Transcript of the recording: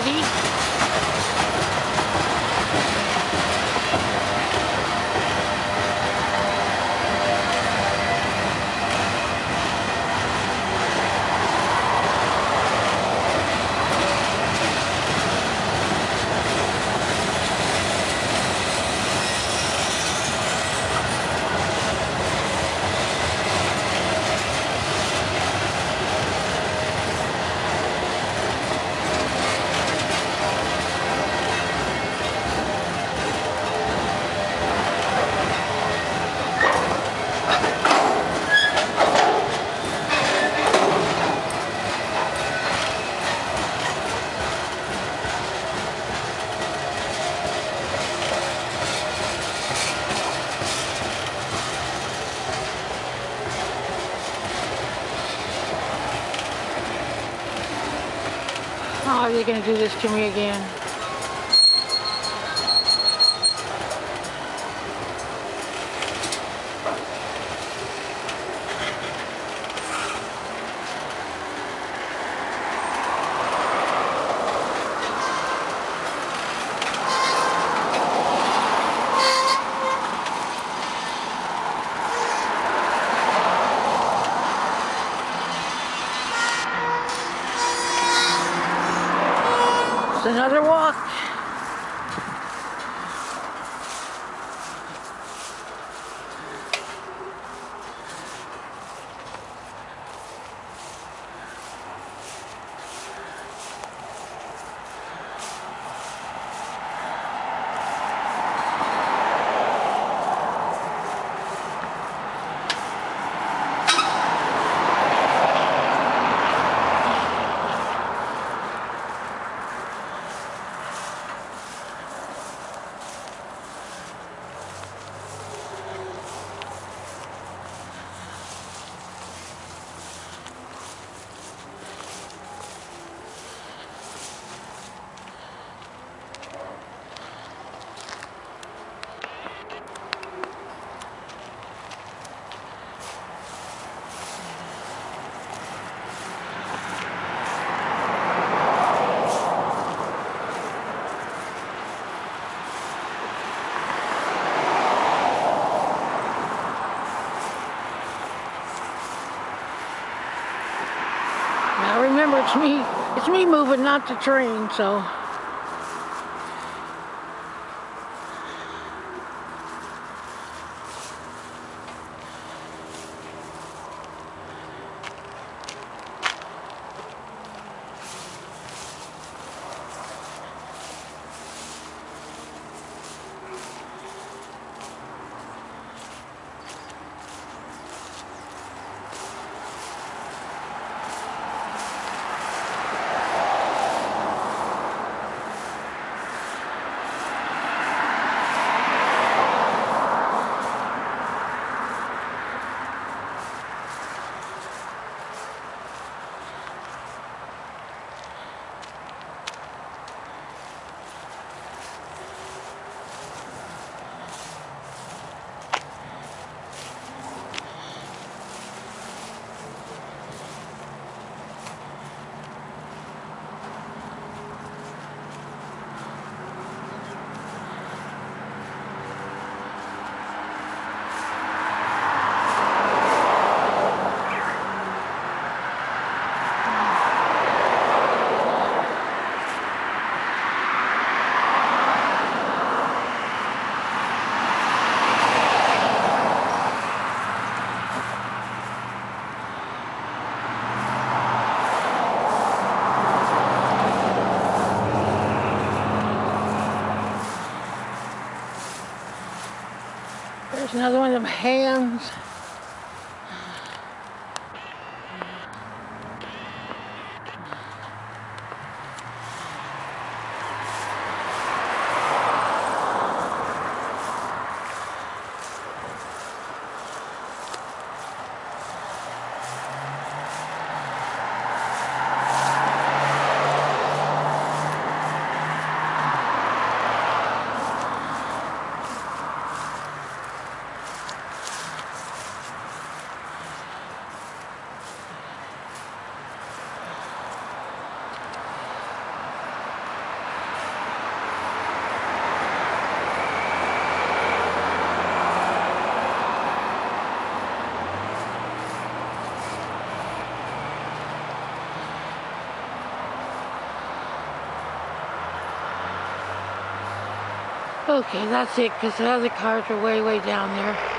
Kennedy. Are they going to do this to me again? Another walk. Now remember, it's me moving, not the train, so. There's another one of them hams. Okay, that's it, because the other cars are way, way down there.